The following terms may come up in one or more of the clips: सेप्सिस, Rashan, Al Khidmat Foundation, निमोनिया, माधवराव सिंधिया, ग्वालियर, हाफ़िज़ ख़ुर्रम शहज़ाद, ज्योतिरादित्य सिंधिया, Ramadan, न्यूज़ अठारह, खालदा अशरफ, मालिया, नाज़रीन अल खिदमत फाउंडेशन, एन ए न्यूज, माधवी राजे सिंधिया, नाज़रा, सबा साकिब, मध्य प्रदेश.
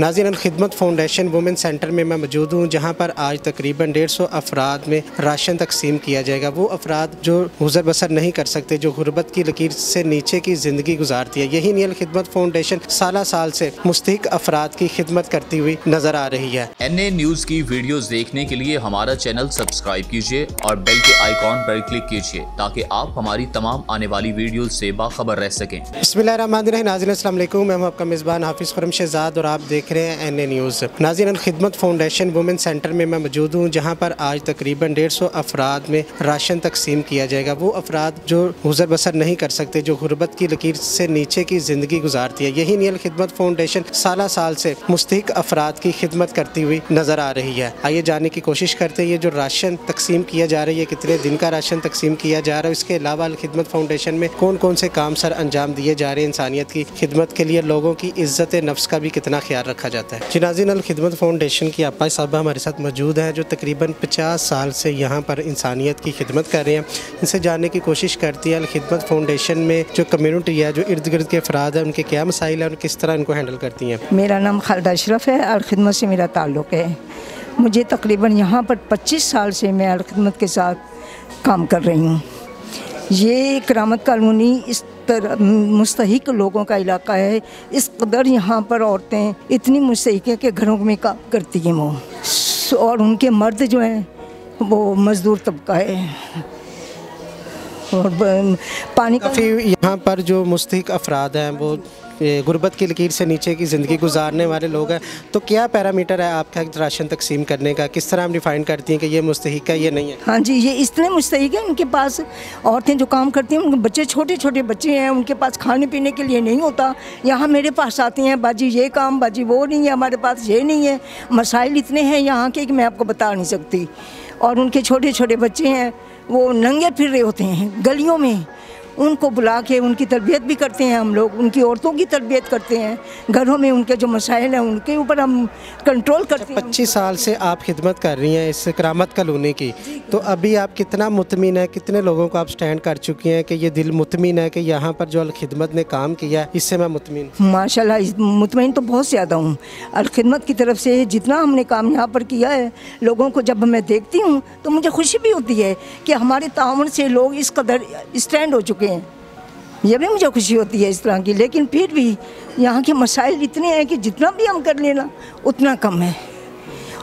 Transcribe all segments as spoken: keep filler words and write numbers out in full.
नाज़रीन अल खिदमत फाउंडेशन women centre में मैं मौजूद हूँ, जहाँ पर आज तकरीबन डेढ़ सौ अफराद में राशन तकसीम किया जाएगा। वो अफराद जो गुजर बसर नहीं कर सकते, जो गुरबत की लकीर से नीचे की ज़िंदगी गुजारती है, यही नहीं अल खिदमत फाउंडेशन साल साल से मुस्तहिक अफराद की खिदमत करती हुई नज़र आ रही है। एन ए न्यूज की वीडियोज़ देखने के लिए हमारा चैनल सब्सक्राइब कीजिए और बेल के आइकॉन पर क्लिक कीजिए ताकि आप हमारी तमाम आने वाली वीडियोज़ से बाखबर रह सकें। बिस्मिल्लाहिर्रहमानिर्रहीम। नाज़रीन अस्सलाम वालेकुम, मैं हूँ आपका मेज़बान हाफ़िज़ ख़ुर्रम शहज़ाद और आप देख रहे हैं एन ए न्यूज। नाज़रीन अल खिदमत फाउंडेशन women centre में मैं मौजूद हूँ, जहाँ पर आज तकरीबन डेढ़ सौ अफराद में राशन तकसीम किया जाएगा। वो अफराद जो गुजर बसर नहीं कर सकते, जो गुरबत की लकीर से नीचे की ज़िंदगी गुजारती है, यही नहीं अल खिदमत फाउंडेशन साल साल से मुस्तहिक अफराद की खिदमत करती हुई नज़र आ रही है। आइए जानने की कोशिश करते हैं ये जो राशन तकसीम किया जा रहा है, ये कितने दिन का राशन तकसीम किया जा रहा है, इसके अलावा अल खिदमत फाउंडेशन में कौन कौन से काम सर अंजाम दिए जा रहे हैं इंसानियत की खिदमत के लिए, लोगों की इज्जत नफ्स का भी कितना ख्याल रखा जाता है। नाज़रीन अल खिदमत फाउंडेशन की आपा साहबा हमारे साथ मौजूद हैं, जो तकरीबन पचास साल से यहाँ पर इंसानियत की खिदमत कर रहे हैं। इनसे जानने की कोशिश करती है अल खिदमत फाउंडेशन में जो कम्युनिटी है, जो इर्द गिर्द के अफराद हैं, उनके क्या मसाइल हैं और किस तरह इनको हैंडल करती हैं। मेरा नाम खालदा अशरफ है और खिदमत से मेरा ताल्लुक़ है। मुझे तकरीबन यहाँ पर पच्चीस साल से मैं अल खिदमत के साथ काम कर रही हूँ। ये करामत कॉलोनी इस तर मुस्तहिक लोगों का इलाका है। इस कदर यहाँ पर औरतें इतनी मुस्तहिक हैं कि घरों में काम करती हैं वो, और उनके मर्द जो हैं वो मज़दूर तबका है। और पानी काफ़ी यहाँ पर जो मुस्तहिक अफराद हैं वो गुरबत की लकीर से नीचे की ज़िंदगी गुजारने वाले लोग हैं। तो क्या पैरामीटर है आपका राशन तकसीम करने का, किस तरह हम डिफ़ाइन करती हैं कि ये मुस्तहिक है ये नहीं है? हाँ जी, ये इसलिए मुस्तहिक है, उनके पास औरतें जो काम करती हैं, उनके बच्चे छोटे छोटे बच्चे हैं, उनके पास खाने पीने के लिए नहीं होता। यहाँ मेरे पास आती हैं, बाजी ये काम, बाजी वो नहीं है, हमारे पास ये नहीं है। मसाइल इतने हैं यहाँ के कि मैं आपको बता नहीं सकती। और उनके छोटे छोटे बच्चे हैं वो नंगे फिर रहे होते हैं गलियों में। उनको बुला के उनकी तरबियत भी करते हैं हम लोग, उनकी औरतों की तरबियत करते हैं। घरों में उनके जो मसाइल हैं उनके ऊपर हम कंट्रोल करते हैं। पच्चीस साल से आप खिदमत कर रही हैं इस करामत कॉलोनी की, तो अभी आप कितना मुतमिन है, कितने लोगों को आप स्टैंड कर चुकी हैं कि ये दिल मुतमिन है कि यहाँ पर जो अल खिदमत ने काम किया इससे मैं मुतमिन हूँ? माशाल्लाह, मुतमिन तो बहुत ज़्यादा हूँ। अल खिदमत की तरफ से जितना हमने काम यहाँ पर किया है, लोगों को जब मैं देखती हूँ तो मुझे खुशी भी होती है कि हमारे ताउन से लोग इस कदर स्टैंड हो चुके हैं। यह भी मुझे खुशी होती है इस तरह की। लेकिन फिर भी यहाँ के मसाइल इतने हैं कि जितना भी हम कर लेना उतना कम है,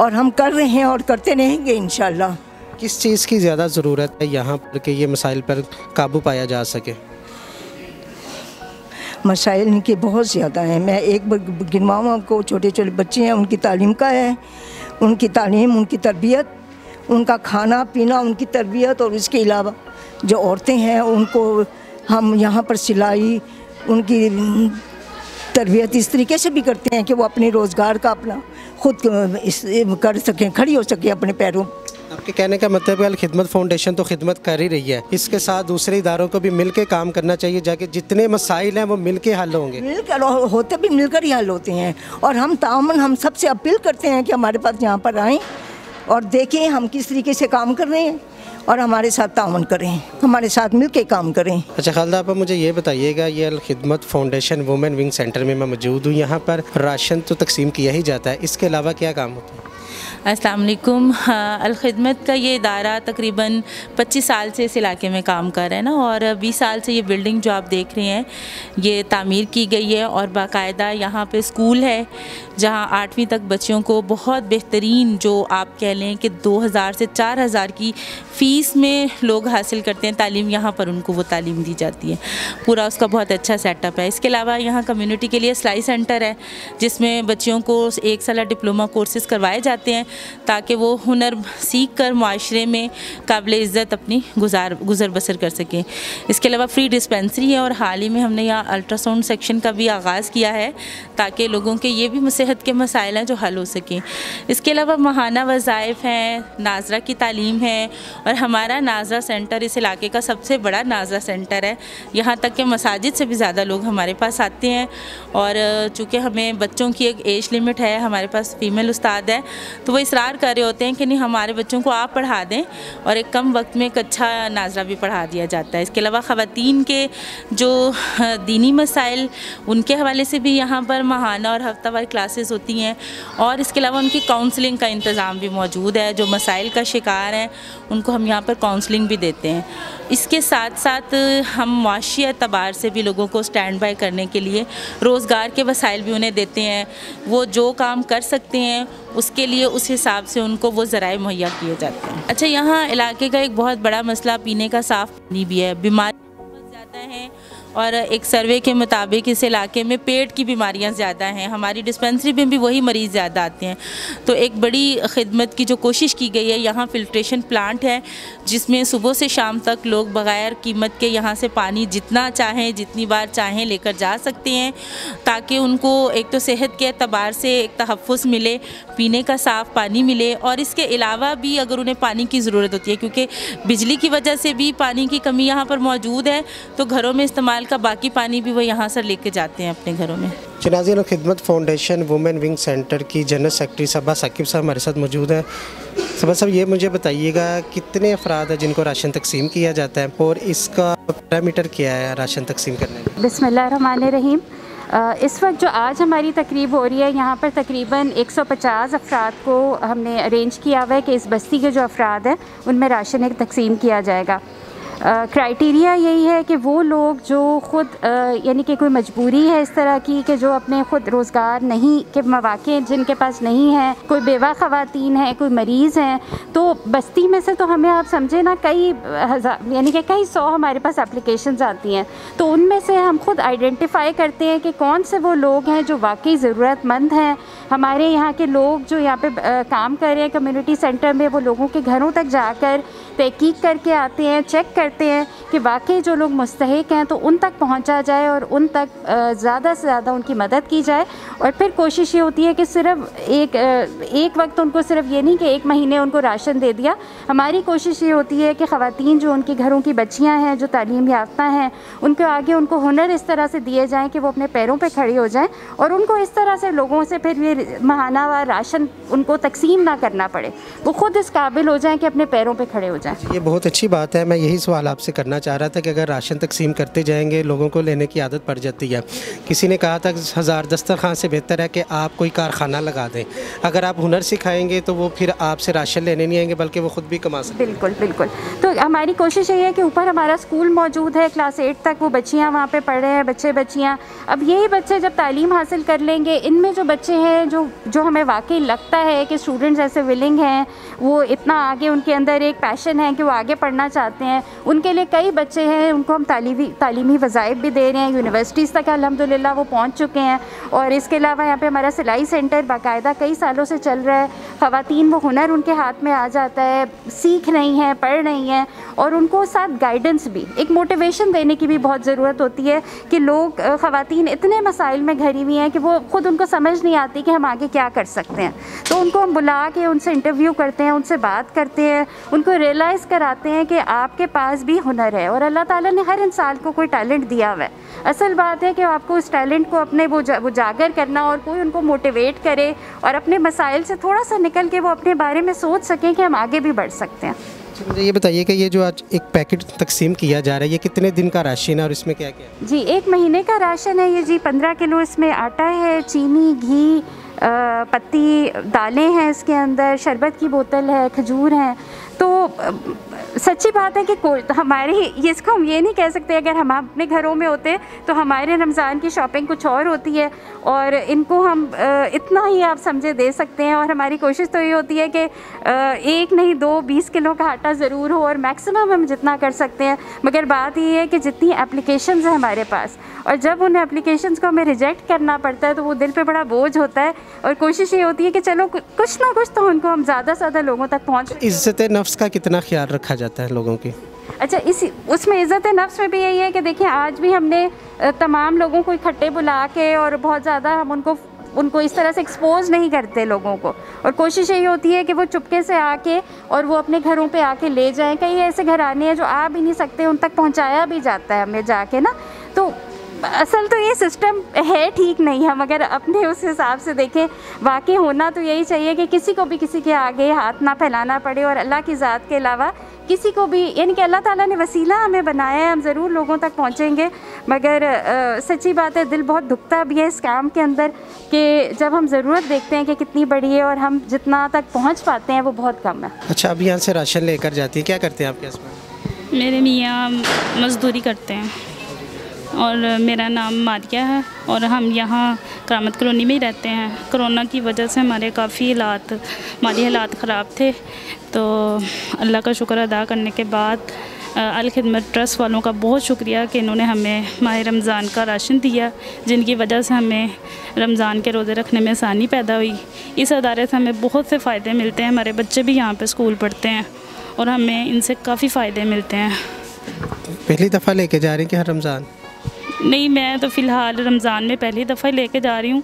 और हम कर रहे हैं और करते रहेंगे इंशाल्लाह। किस चीज़ की ज़्यादा ज़रूरत है यहाँ पर कि ये मसाइल पर काबू पाया जा सके? मसाइल इनके बहुत ज़्यादा हैं। मैं एक गिनवाऊँ को, छोटे छोटे बच्चे हैं, उनकी तालीम का है, उनकी तालीम, उनकी तरबियत, उनका खाना पीना, उनकी तरबियत, और इसके अलावा जो औरतें हैं उनको हम यहाँ पर सिलाई, उनकी तरबियत इस तरीके से भी करते हैं कि वो अपने रोज़गार का अपना खुद कर सकें, खड़ी हो सकें अपने पैरों। आपके कहने का मतलब है अल खिदमत फाउंडेशन तो खिदमत कर ही रही है, इसके साथ दूसरे इदारों को भी मिलकर काम करना चाहिए जाके जितने मसाइल हैं वो मिलकर हल होंगे। मिलकर होते भी मिलकर ही हल होते हैं। और हम तामन हम सबसे अपील करते हैं कि हमारे पास यहाँ पर आएँ और देखें हम किस तरीके से काम कर रहे हैं और हमारे साथ तावन करें, हमारे साथ मिलके काम करें। अच्छा खालदा, आप मुझे ये बताइएगा, ये अल Khidmat foundation women wing centre में मैं मौजूद हूँ, यहाँ पर राशन तो तकसीम किया ही जाता है, इसके अलावा क्या काम होता है? अस्सलाम वालेकुम। हाँ, अल खिदमत का ये इदारा तकरीबन पच्चीस साल से इस इलाके में काम कर रहा है ना, और बीस साल से ये बिल्डिंग जो आप देख रहे हैं ये तामीर की गई है, और बाकायदा यहाँ पे स्कूल है जहाँ आठवीं तक बच्चों को बहुत बेहतरीन, जो आप कह लें कि दो हज़ार से चार हज़ार की फ़ीस में लोग हासिल करते हैं तालीम, यहाँ पर उनको वो तालीम दी जाती है। पूरा उसका बहुत अच्छा सेटअप है। इसके अलावा यहाँ कम्यूनिटी के लिए सिलाई सेंटर है जिसमें बच्चों को एक साल डिप्लोमा कोर्सेज़ करवाए जाते हैं ताकि वो हुनर सीख कर माशरे में काबिल इज़्ज़त अपनी गुजार गुजर बसर कर सकें। इसके अलावा फ्री डिस्पेंसरी है, और हाल ही में हमने यहाँ अल्ट्रासाउंड सेक्शन का भी आगाज़ किया है ताकि लोगों के ये भी सेहत के मसाइल हैं जो हल हो सकें। इसके अलावा महाना वज़ाइफ हैं, नाजरा की तालीम है, और हमारा नाजरा सेंटर इस इलाके का सबसे बड़ा नाजरा सेंटर है। यहाँ तक कि मसाजिद से भी ज़्यादा लोग हमारे पास आते हैं, और चूँकि हमें बच्चों की एक एज लिमिट है, हमारे पास फ़ीमेल उस्ताद है तो वो इसरार कर रहे होते हैं कि नहीं, हमारे बच्चों को आप पढ़ा दें, और एक कम वक्त में एक अच्छा नाजरा भी पढ़ा दिया जाता है। इसके अलावा ख़वातीन के जो दीनी मसाइल उनके हवाले से भी यहाँ पर माहाना और हफ्तावार क्लासेस होती हैं, और इसके अलावा उनकी काउंसलिंग का इंतज़ाम भी मौजूद है। जो मसाइल का शिकार हैं उनको हम यहाँ पर काउंसलिंग भी देते हैं। इसके साथ साथ हम माशी एतबार से भी लोगों को स्टैंड बाय करने के लिए रोज़गार के वसाइल भी उन्हें देते हैं। वो जो काम कर सकते हैं उसके लिए उस हिसाब से उनको वो ज़राए मुहैया किए जाते हैं। अच्छा, यहाँ इलाके का एक बहुत बड़ा मसला पीने का साफ़ पानी भी है। बीमारी बहुत ज़्यादा है और एक सर्वे के मुताबिक इस इलाके में पेट की बीमारियां ज़्यादा हैं। हमारी डिस्पेंसरी में भी वही मरीज़ ज़्यादा आते हैं। तो एक बड़ी ख़िदमत की जो कोशिश की गई है, यहाँ फ़िल्ट्रेशन प्लांट है जिसमें सुबह से शाम तक लोग बग़ैर कीमत के यहाँ से पानी जितना चाहें, जितनी बार चाहें लेकर जा सकते हैं, ताकि उनको एक तो सेहत के अतबार से एक तहफ़्फ़ुज़ मिले, पीने का साफ़ पानी मिले, और इसके अलावा भी अगर उन्हें पानी की ज़रूरत होती है, क्योंकि बिजली की वजह से भी पानी की कमी यहाँ पर मौजूद है, तो घरों में इस्तेमाल का बाकी पानी भी वो यहाँ से लेके जाते हैं अपने घरों में। नाज़रीन अल खिदमत फाउंडेशन women wing centre की जनरल सेक्रेटरी सबा साकिब साहब हमारे साथ मौजूद हैं। सबा साहब, ये मुझे बताइएगा कितने अफराद हैं जिनको राशन तकसीम किया जाता है और इसका पैरामीटर क्या है राशन तकसीम करने में? बिस्मिल्लाहिर्रहमानिर्रहीम। इस वक्त जो आज हमारी तकरीब हो रही है, यहाँ पर तकरीबन एक सौ पचास अफराद को हमने अरेंज किया हुआ है कि इस बस्ती के जो अफराद हैं उनमें राशन एक तकसीम किया जाएगा। क्राइटेरिया uh, यही है कि वो लोग जो ख़ुद uh, यानी कि कोई मजबूरी है इस तरह की कि जो अपने ख़ुद रोज़गार नहीं के मौक़े जिनके पास नहीं है, कोई बेवा ख़वातीन है, कोई मरीज़ हैं, तो बस्ती में से तो हमें आप समझे ना कई हज़ार यानी कि कई सौ हमारे पास एप्लीकेशंस आती हैं, तो उनमें से हम ख़ुद आइडेंटिफाई करते हैं कि कौन से वो लोग हैं जो वाकई ज़रूरतमंद हैं। हमारे यहाँ के लोग जो यहाँ पर uh, काम कर रहे हैं कम्यूनिटी सेंटर में, वो लोगों के घरों तक जाकर तहकीक करके आते हैं, चेक करते हैं कि वाकई जो लोग मुस्तहिक हैं तो उन तक पहुंचा जाए और उन तक ज़्यादा से ज़्यादा उनकी मदद की जाए। और फिर कोशिश ये होती है कि सिर्फ एक एक वक्त उनको, सिर्फ ये नहीं कि एक महीने उनको राशन दे दिया। हमारी कोशिश ये होती है कि ख़वातीन जो उनके घरों की बच्चियां हैं, जो तालीम याफ्ता हैं, उनके आगे उनको हुनर इस तरह से दिए जाएँ कि वो अपने पैरों पर खड़ी हो जाएँ और उनको इस तरह से लोगों से फिर ये महाना व राशन उनको तकसीम ना करना पड़े, वो ख़ुद इस काबिल हो जाएँ कि अपने पैरों पर खड़े हो जाएँ। ये बहुत अच्छी बात है। मैं यही सवाल आपसे करना चाह रहा था कि अगर राशन तकसीम करते जाएंगे लोगों को लेने की आदत पड़ जाती है। किसी ने कहा था हज़ार दस्तरखान से बेहतर है कि आप कोई कारखाना लगा दें। अगर आप हुनर सिखाएंगे तो वो फिर आपसे राशन लेने नहीं आएंगे बल्कि वो ख़ुद भी कमा सकते हैं। बिल्कुल बिल्कुल। तो हमारी कोशिश यही है कि ऊपर हमारा स्कूल मौजूद है, क्लास एट तक वो बच्चियाँ वहाँ पर पढ़ रहे हैं, बच्चे बच्चियाँ। अब यही बच्चे जब तालीम हासिल कर लेंगे, इनमें जो बच्चे हैं जो जो हमें वाकई लगता है कि स्टूडेंट्स ऐसे विलिंग हैं, वो इतना आगे उनके अंदर एक पैशन है कि वो आगे पढ़ना चाहते हैं, उनके लिए कई बच्चे हैं, उनको हम तालीमी तालीमी वज़ाइफ भी दे रहे हैं। यूनिवर्सिटीज़ तक अल्हम्दुलिल्लाह वो पहुंच चुके हैं। और इसके अलावा यहाँ पे हमारा सिलाई सेंटर बाकायदा कई सालों से चल रहा है। ख़वातीन वो हुनर उनके हाथ में आ जाता है, सीख रही हैं, पढ़ रही हैं, और उनको साथ गाइडेंस भी, एक मोटिवेशन देने की भी बहुत ज़रूरत होती है कि लोग ख़वातीन इतने मसाइल में घिरी हुई हैं कि वो ख़ुद उनको समझ नहीं आती कि हम आगे क्या कर सकते हैं। तो उनको हम बुला के उनसे इंटरव्यू करते हैं, उनसे बात करते हैं, उनको रियलाइज़ कराते हैं कि आपके पास भी हुनर है और अल्लाह ताला ने हर इंसान को कोई टैलेंट दिया हुआ है। असल बात है कि आपको उस टैलेंट को अपने वो उजागर करना, और कोई उनको मोटिवेट करे और अपने मसाइल से थोड़ा सा निकल के वो अपने बारे में सोच सकें कि हम आगे भी बढ़ सकते हैं। मुझे ये बताइए कि ये जो आज एक पैकेट तकसीम किया जा रहा है, ये कितने दिन का राशन है और इसमें क्या क्या है? जी, एक महीने का राशन है ये जी। पंद्रह किलो इसमें आटा है, चीनी, घी, आ, पत्ती, दालें हैं इसके अंदर, शरबत की बोतल है, खजूर हैं। तो सच्ची बात है कि हमारे ही इसको हम ये नहीं कह सकते, अगर हम अपने घरों में होते तो हमारे रमज़ान की शॉपिंग कुछ और होती है, और इनको हम इतना ही आप समझे दे सकते हैं। और हमारी कोशिश तो ये होती है कि एक नहीं दो बीस किलो का आटा ज़रूर हो, और मैक्सिमम हम जितना कर सकते हैं। मगर बात ये है कि जितनी एप्लीकेशंस हैं हमारे पास, और जब उन एप्लीकेशंस को हमें रिजेक्ट करना पड़ता है तो वो दिल पर बड़ा बोझ होता है। और कोशिश ये होती है कि चलो कुछ ना कुछ तो उनको हम ज़्यादा से ज़्यादा लोगों तक पहुँच। इज्जत नफ्स का कितना ख्याल रखा जाता है लोगों की? अच्छा, इसी उसमें इज़्ज़त नफ्स में भी यही है कि देखिए आज भी हमने तमाम लोगों को इकट्ठे बुला के, और बहुत ज़्यादा हम उनको उनको इस तरह से एक्सपोज नहीं करते लोगों को, और कोशिश यही होती है कि वो चुपके से आके और वो अपने घरों पे आके ले जाएं। कई ऐसे घराने हैं जो आ भी नहीं सकते, उन तक पहुंचाया भी जाता है हमें जाके ना। तो असल तो ये सिस्टम है ठीक नहीं है, मगर अपने उस हिसाब से देखें वाकई होना तो यही चाहिए कि किसी को भी किसी के आगे हाथ ना फैलाना पड़े, और अल्लाह की ज़ात के अलावा किसी को भी, यानी कि अल्लाह ताला ने वसीला हमें बनाया है, हम ज़रूर लोगों तक पहुँचेंगे। मगर आ, सच्ची बात है दिल बहुत दुखता भी है इस काम के अंदर कि जब हम ज़रूरत देखते हैं कि कितनी बड़ी है और हम जितना तक पहुँच पाते हैं वो बहुत कम है। अच्छा, आप यहाँ से राशन लेकर जाती है, क्या करते हैं आपके हस्बैंड? मेरे मियाँ मजदूरी करते हैं और मेरा नाम मालिया है और हम यहाँ करामत कॉलोनी में ही रहते हैं। कोरोना की वजह से हमारे काफ़ी हालात, माली हालात ख़राब थे, तो अल्लाह का शुक्र अदा करने के बाद अल खिदमत ट्रस्ट वालों का बहुत शुक्रिया कि इन्होंने हमें माह रमज़ान का राशन दिया, जिनकी वजह से हमें रमज़ान के रोज़े रखने में आसानी पैदा हुई। इस अदारे से हमें बहुत से फ़ायदे मिलते हैं, हमारे बच्चे भी यहाँ पर स्कूल पढ़ते हैं और हमें इनसे काफ़ी फ़ायदे मिलते हैं। पहली दफ़ा लेके जा रही कि हर रमज़ान? नहीं, मैं तो फ़िलहाल रमज़ान में पहली दफ़ा लेके जा रही हूँ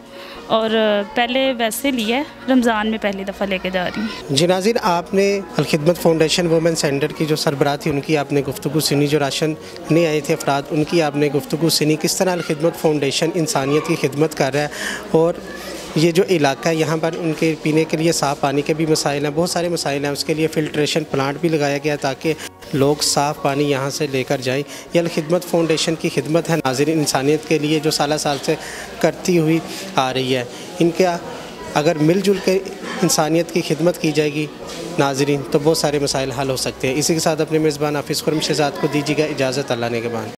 और पहले वैसे लिया, रमज़ान में पहली दफ़ा लेके जा रही हूँ। जी नाज़रीन, आपने अल खिदमत फाउंडेशन वुमेन सेंटर की जो सरबराह थी उनकी आपने गुफ्तगू सुनी, जो राशन नहीं आए थे अफराद उनकी आपने गुफ्तगू सुनी, किस तरह अल खिदमत फाउंडेशन इंसानियत की खिदमत कर रहा है और ये जो इलाका है यहाँ पर उनके पीने के लिए साफ़ पानी के भी मसाइल हैं, बहुत सारे मसाइल हैं, उसके लिए फ़िल्ट्रेशन प्लांट भी लगाया गया ताकि लोग साफ़ पानी यहाँ से लेकर जाएं। ये अल खिदमत फाउंडेशन की खिदमत है नाज़रीन इंसानियत के लिए, जो साल साल से करती हुई आ रही है। इनका अगर मिलजुल के इंसानियत की खिदमत की जाएगी नाज़रीन तो बहुत सारे मसाइल हल हो सकते हैं। इसी के साथ अपने मेज़बान हाफ़िज़ ख़ुर्रम शहज़ाद को दीजिएगा इजाज़त, अल्लाह ने के बाद।